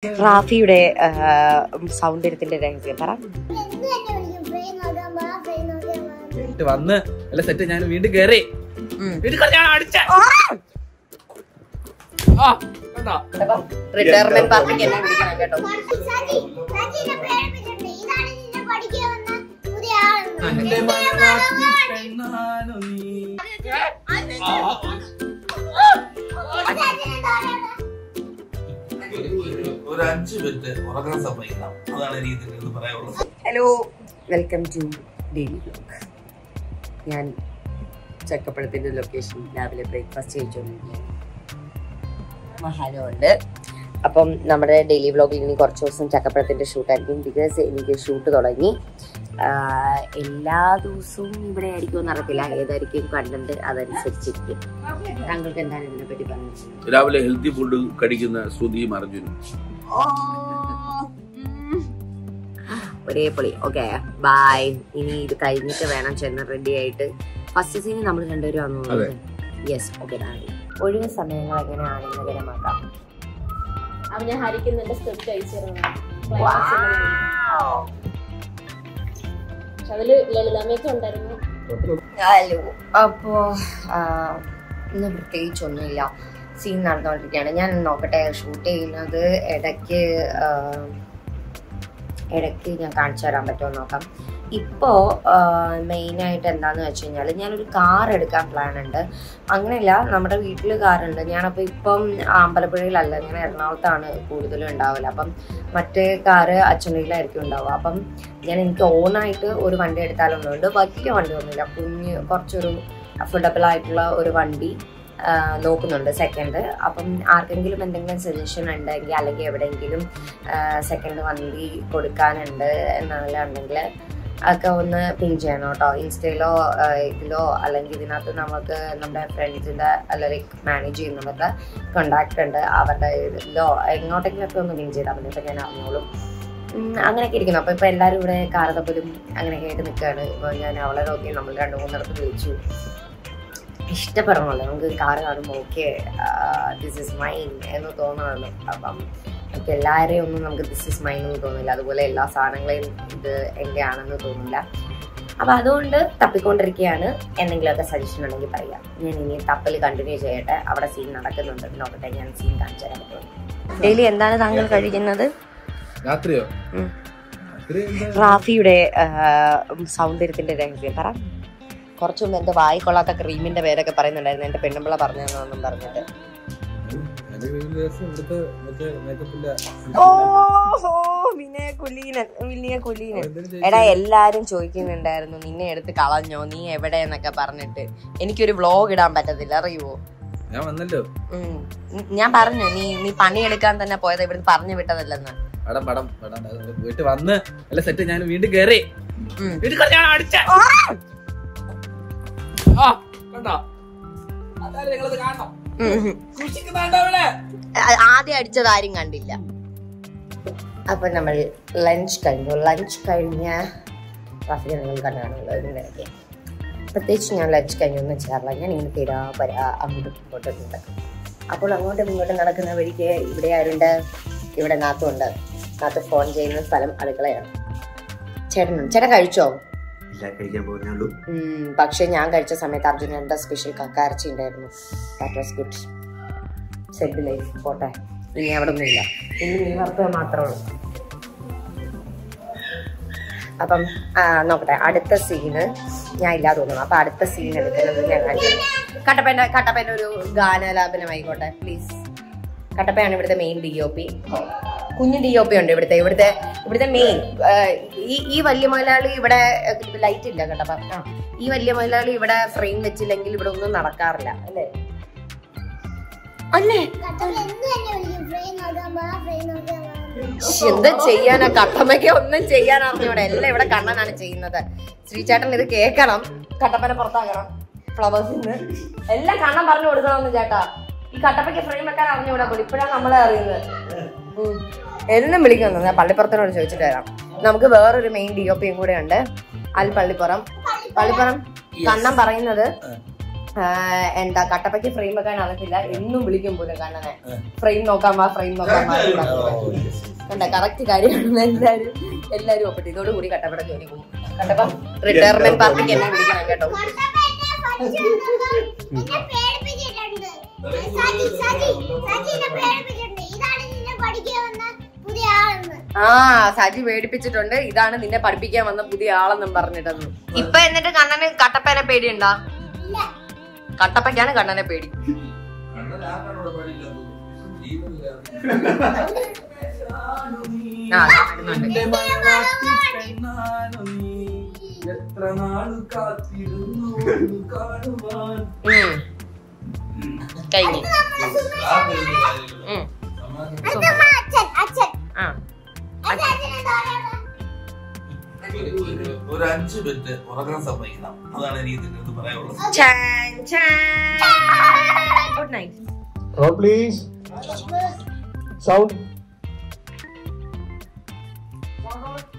Rafiude sound in the Rangian Para. The one, let's attend and win the Gary. Retirement party. Hello, welcome to Daily Vlog. I check up at the location. I will breakfast. Mahalo. Upon number daily vlog, you can check up at the shoot because you can shoot the Dolani. Eladu soon, very good. Narapilla, that came content other research. Uncle can have a petty punch. Ravale healthy food, Kadikina, Sudhi Margin. Oh, okay, bye. You need the kindness of Anna Channel Radiator. First is in number 100. Yes, okay. What is something like an animal? I'm a hurricane in the script. Wow. Hello. Scene നടന്നുകൊണ്ടിരിക്കുകയാണ് നോക്കട്ടെ shoot ചെയ്യുന്നത് ഇടയ്ക്ക് ഞാൻ കാണിച്ചു തരാൻ പറ്റുമോ നോക്കാം ഇപ്പോൾ മെയിൻ ആയിട്ട് എന്താണെന്ന് വെച്ചാൽ ഞാൻ ഒരു കാർ എടുക്കാൻ പ്ലാൻ ഉണ്ട് അങ്ങനെയല്ല നമ്മുടെ വീട്ടിൽ കാർ ഉണ്ട് ഞാൻ അപ്പോൾ ഇപ്പം ആമ്പലപ്പുഴയിലല്ല ഞാൻ എറണാകുളത്താണ് കൂടുതലും ഉണ്ടാവല അപ്പം മറ്റേ കാർ അച്ഛനയിലായിരിക്കും ഉണ്ടാവുക അപ്പം ഞാൻ എനിക്ക് ഓൺ ആയിട്ട് ഒരു വണ്ടി എടുത്താലൊന്നുമില്ല വലിയ വണ്ടിയൊന്നുമില്ല കുഞ്ഞ് കുറച്ചൊരു അഫോർഡബിൾ ആയിട്ടുള്ള ഒരു വണ്ടി second, if suggestion and second one this is mine. This is mine. The bike or the cream in the Vedic and the Pendamala Barnum. Oh, Mina Kulina, Mina Kulina. And I lied in choking and there, Nina at the Kalanoni, every day in the Caparnet. Any cure vlog it on better than you. Naparni, me pani and a can than a poet with Parni with the Lana. Madam, wait one, let's attend and win the Gary. Ah, Kanda. That's why you guys are coming. Sushi is not available. Ah, they are just ordering only. Now, lunch time. Lunch time, traffic is not going to be. But this time, lunch time, we are just going to go for a meal. Now, we are going to go special that was good. Said the life. What I never knew. You have to matter. Upon the scene, the scene. Cut up and Ghana, please. Cut up and the main DOP. DOP and everything over there with the main. Even Limalali would have lighted Lagata. Even Limalali would have framed the Chilangi Bruno Narakarla. The Chayana Katamaki on the Chayana of the Lever Kanan and Chain other. Three Chatham with the cake, Katapana Portagara, flowers in there. Ella Kanamar nodes on the Jata. You cut up a frame and you would have put a number in there. Million on the Paliparan Church. Namka remained DOP good under Al Paliparam, Paliparam, Kanam Paranada, and the Katapaki frame again, Alakila, Inubulikum frame no cama, frame no cama, and the character Saji paid pitch it under Idan in a Parpika on the Pudial and Barnett. If I ended a gun and cut up and a paid in the cut up again a gun and a paid. Chan, chan. Good night. Oh, please. Sound.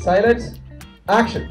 Silence. Action.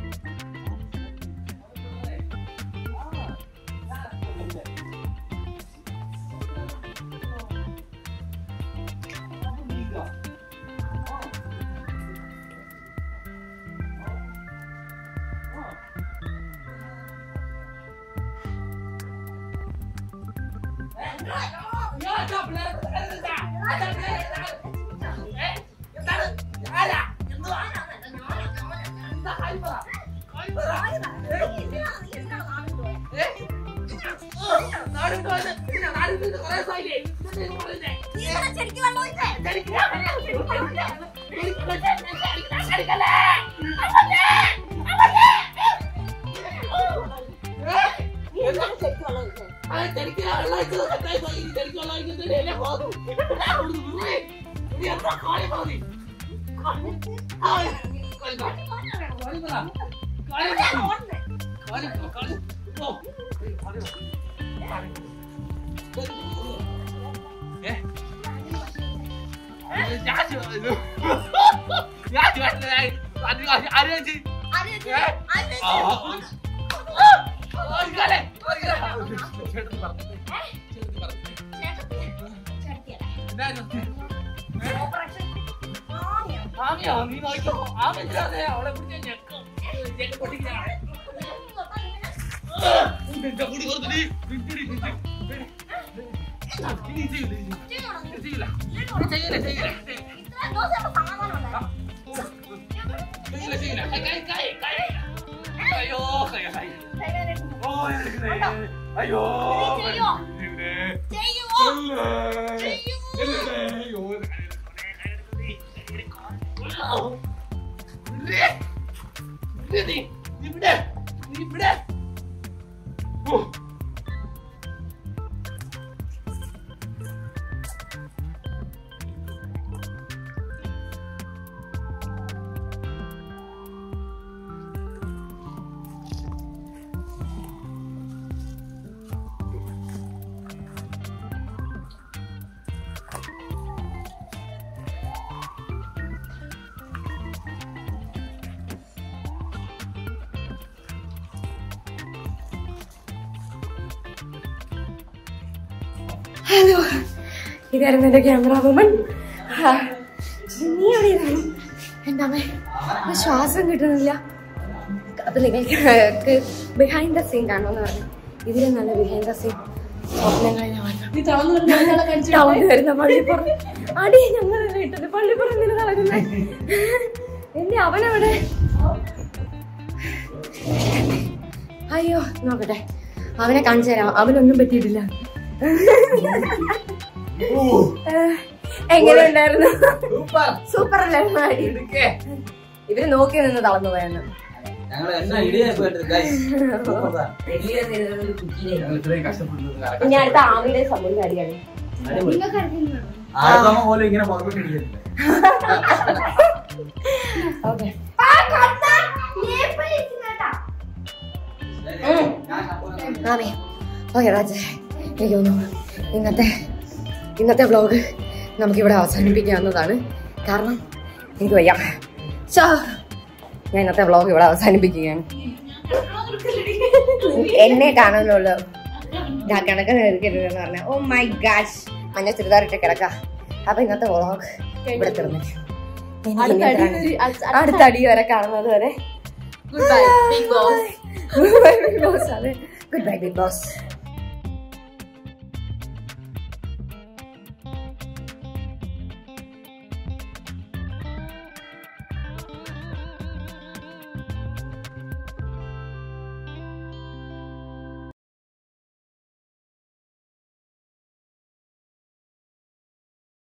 Hello, here I am the camera woman. Behind the scene. Behind the scene. Super! Super! In the vlog, Oh my gosh! I'm just going to take a vlog. Goodbye, Big Boss. Goodbye, Big Boss.